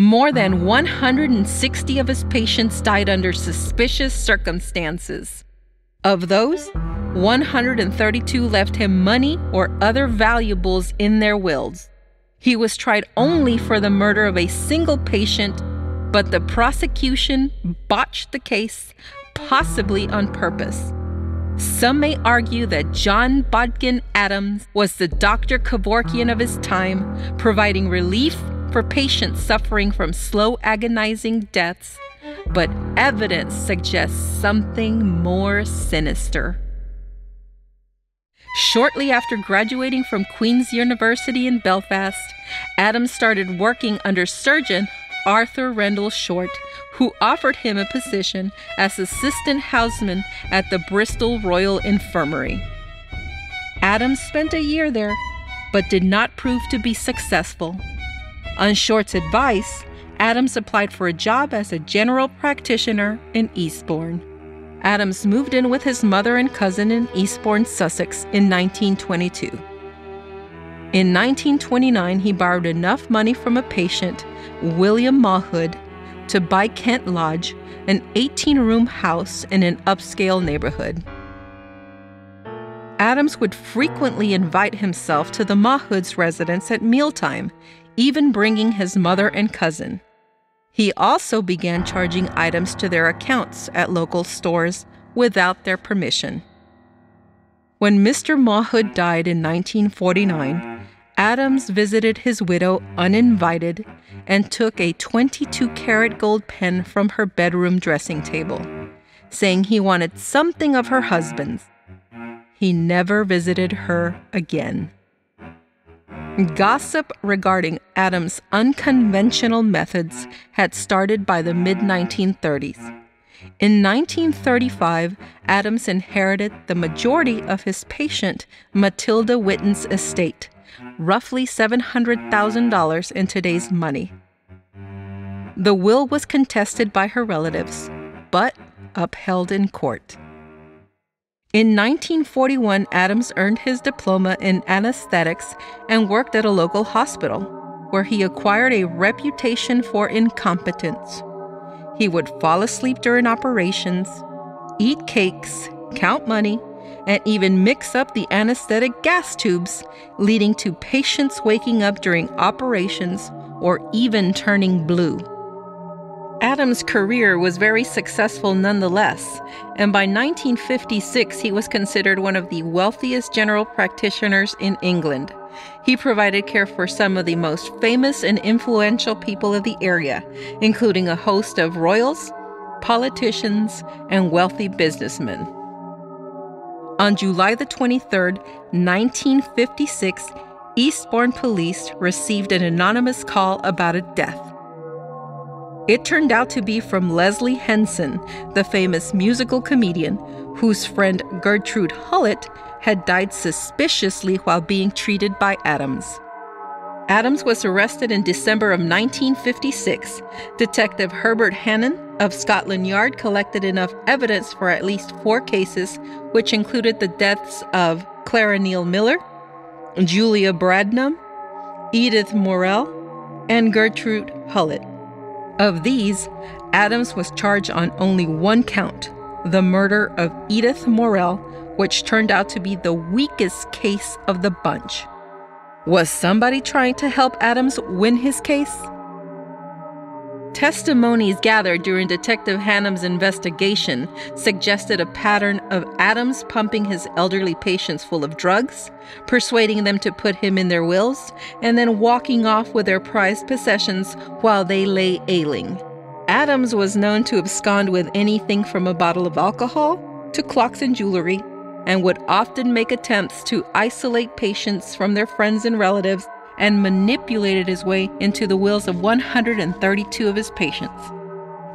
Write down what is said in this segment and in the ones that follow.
More than 160 of his patients died under suspicious circumstances. Of those, 132 left him money or other valuables in their wills. He was tried only for the murder of a single patient, but the prosecution botched the case, possibly on purpose. Some may argue that John Bodkin Adams was the Dr. Kevorkian of his time, providing relief for patients suffering from slow, agonizing deaths, but evidence suggests something more sinister. Shortly after graduating from Queen's University in Belfast, Adams started working under surgeon Arthur Rendell Short, who offered him a position as assistant houseman at the Bristol Royal Infirmary. Adams spent a year there, but did not prove to be successful. On Short's advice, Adams applied for a job as a general practitioner in Eastbourne. Adams moved in with his mother and cousin in Eastbourne, Sussex, in 1922. In 1929, he borrowed enough money from a patient, William Mahood, to buy Kent Lodge, an 18-room house in an upscale neighborhood. Adams would frequently invite himself to the Mahood's residence at mealtime, even bringing his mother and cousin. He also began charging items to their accounts at local stores without their permission. When Mr. Mahood died in 1949, Adams visited his widow uninvited and took a 22-karat gold pen from her bedroom dressing table, saying he wanted something of her husband's. He never visited her again. Gossip regarding Adams' unconventional methods had started by the mid-1930s. In 1935, Adams inherited the majority of his patient Matilda Whitten's estate, roughly $700,000 in today's money. The will was contested by her relatives, but upheld in court. In 1941, Adams earned his diploma in anesthetics and worked at a local hospital, where he acquired a reputation for incompetence. He would fall asleep during operations, eat cakes, count money, and even mix up the anesthetic gas tubes, leading to patients waking up during operations or even turning blue. Adams' career was very successful nonetheless, and by 1956 he was considered one of the wealthiest general practitioners in England. He provided care for some of the most famous and influential people of the area, including a host of royals, politicians, and wealthy businessmen. On July the 23rd, 1956, Eastbourne police received an anonymous call about a death. It turned out to be from Leslie Henson, the famous musical comedian, whose friend Gertrude Hullett had died suspiciously while being treated by Adams. Adams was arrested in December of 1956. Detective Herbert Hannam of Scotland Yard collected enough evidence for at least 4 cases, which included the deaths of Clara Neal Miller, Julia Bradnam, Edith Morrell, and Gertrude Hullett. Of these, Adams was charged on only one count, the murder of Edith Morrell, which turned out to be the weakest case of the bunch. Was somebody trying to help Adams win his case? Testimonies gathered during Detective Hannam's investigation suggested a pattern of Adams pumping his elderly patients full of drugs, persuading them to put him in their wills, and then walking off with their prized possessions while they lay ailing. Adams was known to abscond with anything from a bottle of alcohol to clocks and jewelry, and would often make attempts to isolate patients from their friends and relatives, and manipulated his way into the wills of 132 of his patients.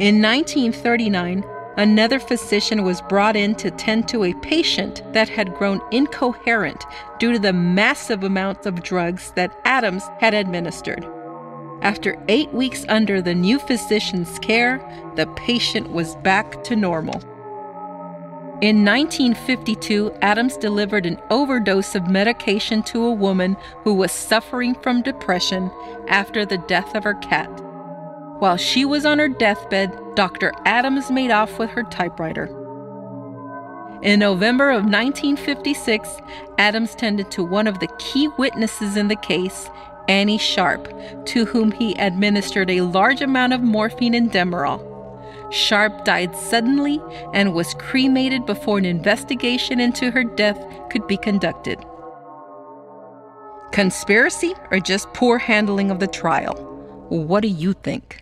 In 1939, another physician was brought in to tend to a patient that had grown incoherent due to the massive amounts of drugs that Adams had administered. After 8 weeks under the new physician's care, the patient was back to normal. In 1952, Adams delivered an overdose of medication to a woman who was suffering from depression after the death of her cat. While she was on her deathbed, Dr. Adams made off with her typewriter. In November of 1956, Adams tended to one of the key witnesses in the case, Annie Sharp, to whom he administered a large amount of morphine and Demerol. Sharp died suddenly and was cremated before an investigation into her death could be conducted. Conspiracy or just poor handling of the trial? What do you think?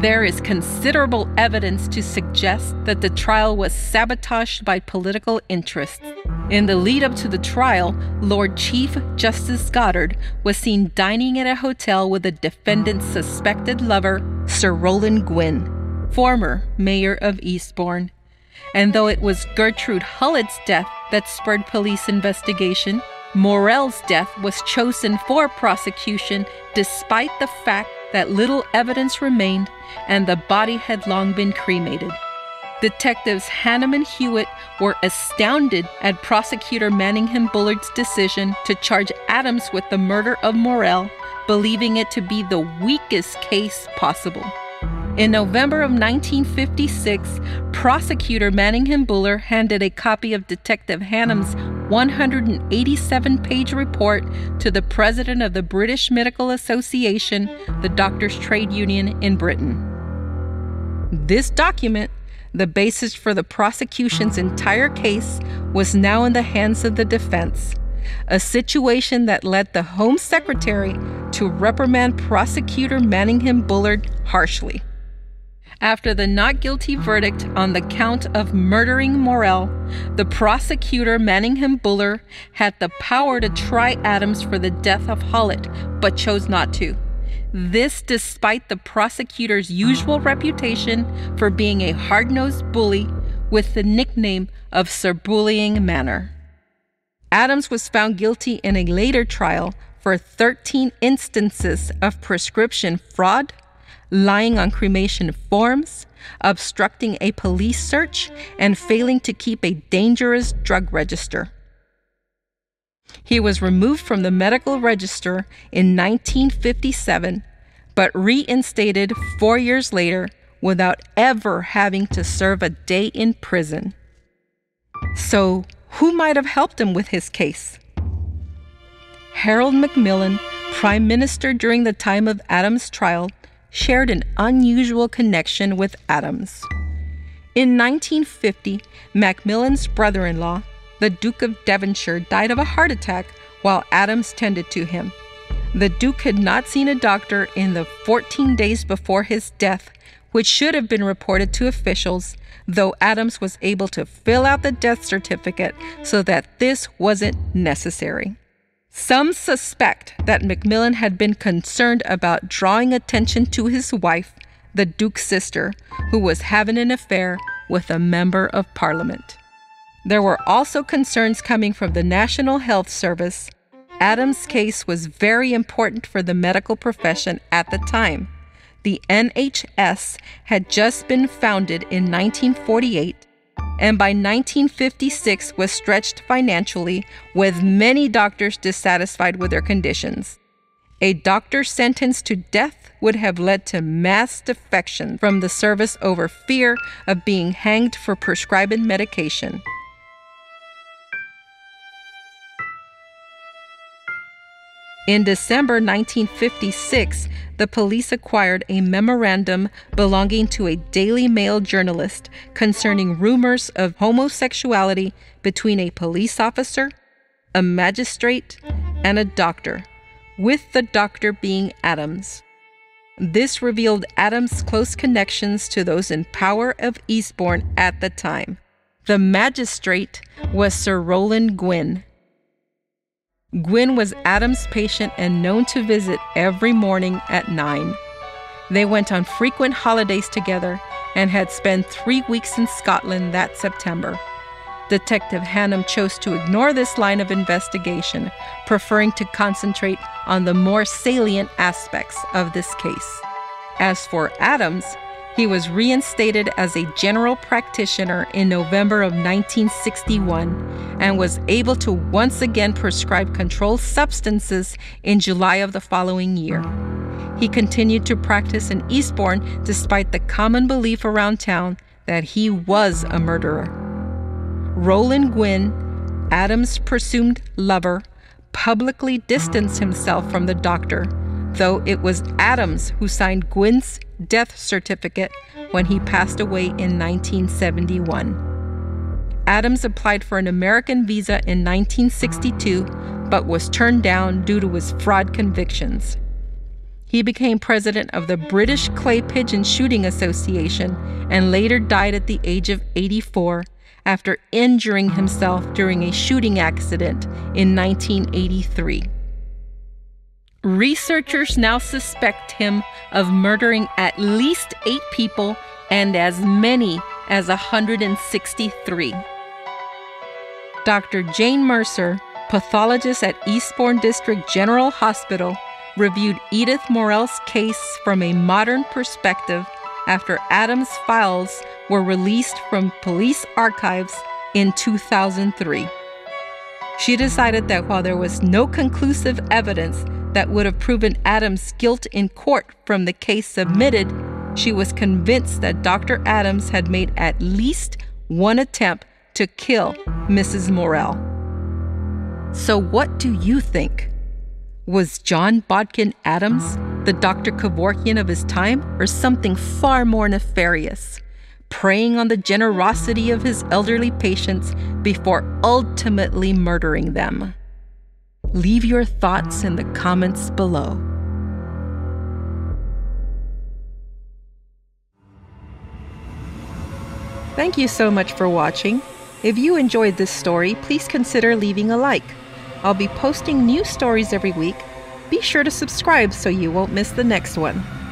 There is considerable evidence to suggest that the trial was sabotaged by political interests. In the lead-up to the trial, Lord Chief Justice Goddard was seen dining at a hotel with the defendant's suspected lover, Sir Roland Gwynne, former mayor of Eastbourne. And though it was Gertrude Hullett's death that spurred police investigation, Morell's death was chosen for prosecution despite the fact that little evidence remained and the body had long been cremated. Detectives Hannam and Hewitt were astounded at prosecutor Manningham-Buller's decision to charge Adams with the murder of Morell, believing it to be the weakest case possible. In November of 1956, prosecutor Manningham-Buller handed a copy of Detective Hannam's 187-page report to the president of the British Medical Association, the doctors' trade union in Britain. This document, the basis for the prosecution's entire case, was now in the hands of the defense, a situation that led the Home Secretary to reprimand prosecutor Manningham-Buller harshly. After the not guilty verdict on the count of murdering Morell, the prosecutor Manningham-Buller had the power to try Adams for the death of Hullett, but chose not to. This despite the prosecutor's usual reputation for being a hard-nosed bully with the nickname of Sir Bullying Manor. Adams was found guilty in a later trial for 13 instances of prescription fraud, lying on cremation forms, obstructing a police search, and failing to keep a dangerous drug register. He was removed from the medical register in 1957, but reinstated 4 years later without ever having to serve a day in prison. So, who might have helped him with his case? Harold Macmillan, Prime Minister during the time of Adams' trial, shared an unusual connection with Adams. In 1950, Macmillan's brother-in-law, the Duke of Devonshire, died of a heart attack while Adams tended to him. The Duke had not seen a doctor in the 14 days before his death, which should have been reported to officials, though Adams was able to fill out the death certificate so that this wasn't necessary. Some suspect that Macmillan had been concerned about drawing attention to his wife, the Duke's sister, who was having an affair with a member of Parliament. There were also concerns coming from the National Health Service. Adams' case was very important for the medical profession at the time. The NHS had just been founded in 1948, and by 1956 was stretched financially, with many doctors dissatisfied with their conditions. A doctor sentenced to death would have led to mass defection from the service over fear of being hanged for prescribing medication. In December 1956, the police acquired a memorandum belonging to a Daily Mail journalist concerning rumors of homosexuality between a police officer, a magistrate, and a doctor, with the doctor being Adams. This revealed Adams' close connections to those in power of Eastbourne at the time. The magistrate was Sir Roland Gwynne. Gwynne was Adams' patient and known to visit every morning at 9. They went on frequent holidays together and had spent 3 weeks in Scotland that September. Detective Hannam chose to ignore this line of investigation, preferring to concentrate on the more salient aspects of this case. As for Adams, He was reinstated as a general practitioner in November of 1961 and was able to once again prescribe controlled substances in July of the following year. He continued to practice in Eastbourne despite the common belief around town that he was a murderer. Roland Gwynne, Adams' presumed lover, publicly distanced himself from the doctor, though it was Adams who signed Gwynne's death certificate when he passed away in 1971. Adams applied for an American visa in 1962, but was turned down due to his fraud convictions. He became president of the British Clay Pigeon Shooting Association and later died at the age of 84 after injuring himself during a shooting accident in 1983. Researchers now suspect him of murdering at least 8 people and as many as 163. Dr. Jane Mercer, pathologist at Eastbourne District General Hospital, reviewed Edith Morrell's case from a modern perspective after Adams' files were released from police archives in 2003. She decided that while there was no conclusive evidence that would have proven Adams' guilt in court from the case submitted, she was convinced that Dr. Adams had made at least one attempt to kill Mrs. Morrell. So what do you think? Was John Bodkin Adams the Dr. Kevorkian of his time, or something far more nefarious, preying on the generosity of his elderly patients before ultimately murdering them? Leave your thoughts in the comments below. Thank you so much for watching. If you enjoyed this story, please consider leaving a like. I'll be posting new stories every week. Be sure to subscribe so you won't miss the next one.